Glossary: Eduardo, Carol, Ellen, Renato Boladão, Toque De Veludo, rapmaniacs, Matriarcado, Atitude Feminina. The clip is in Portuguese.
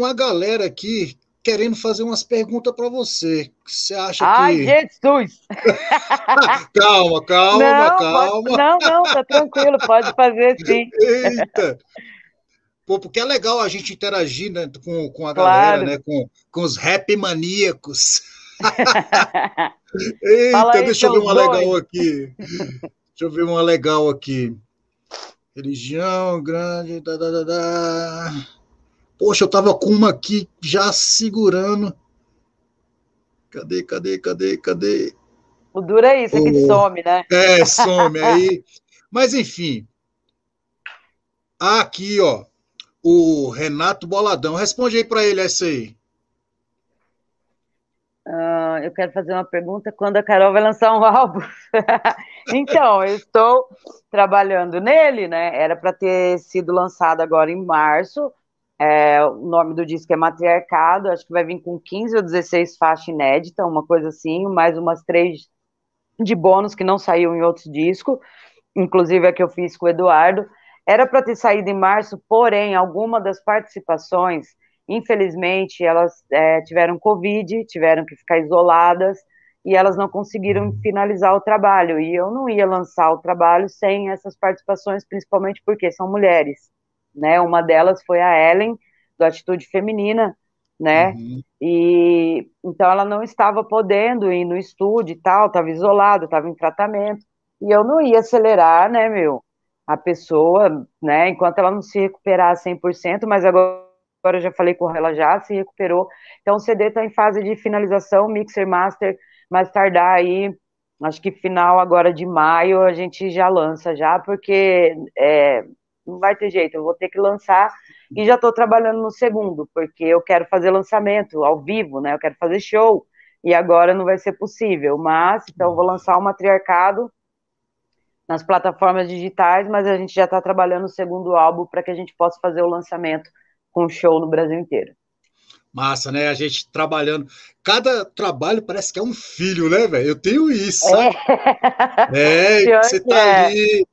uma galera aqui querendo fazer umas perguntas para você. Você acha que... Ai, Jesus! calma. Pode... Não, tá tranquilo, pode fazer sim. Eita! Pô, porque é legal a gente interagir, né, com a galera, né, com os rap maníacos. Eita, aí, deixa eu ver uma legal aqui. Religião grande, Poxa, eu tava com uma aqui já segurando. Cadê? O duro é isso, é que some, né? É, some aí. Mas, enfim. Aqui, ó. O Renato Boladão. Responde aí para ele essa aí. Eu quero fazer uma pergunta. Quando a Carol vai lançar um álbum? Então, eu estou trabalhando nele, né? Era para ter sido lançado agora em março. O nome do disco é Matriarcado, acho que vai vir com 15 ou 16 faixas inéditas, uma coisa assim, mais umas 3 de bônus que não saíram em outros discos, inclusive a que eu fiz com o Eduardo. Era para ter saído em março, porém, alguma das participações, infelizmente, elas tiveram Covid, tiveram que ficar isoladas, e elas não conseguiram finalizar o trabalho, e eu não ia lançar o trabalho sem essas participações, principalmente porque são mulheres. Né, uma delas foi a Ellen, do Atitude Feminina, né? Uhum. E então ela não estava podendo ir no estúdio e tal, estava isolada, estava em tratamento, e eu não ia acelerar, né, a pessoa, né, enquanto ela não se recuperar 100%, mas agora eu já falei com ela, já se recuperou, então o CD está em fase de finalização, mixer, master, mais tardar aí, acho que final agora de maio, a gente já lança já, porque... não vai ter jeito, eu vou ter que lançar e já estou trabalhando no segundo, porque eu quero fazer lançamento ao vivo, né? Eu quero fazer show e agora não vai ser possível, mas então eu vou lançar o Matriarcado nas plataformas digitais, mas a gente já está trabalhando o segundo álbum para que a gente possa fazer o lançamento com show no Brasil inteiro. Massa, né? A gente trabalhando. Cada trabalho parece que é um filho, né, velho? Eu tenho isso, sabe? Você tá ali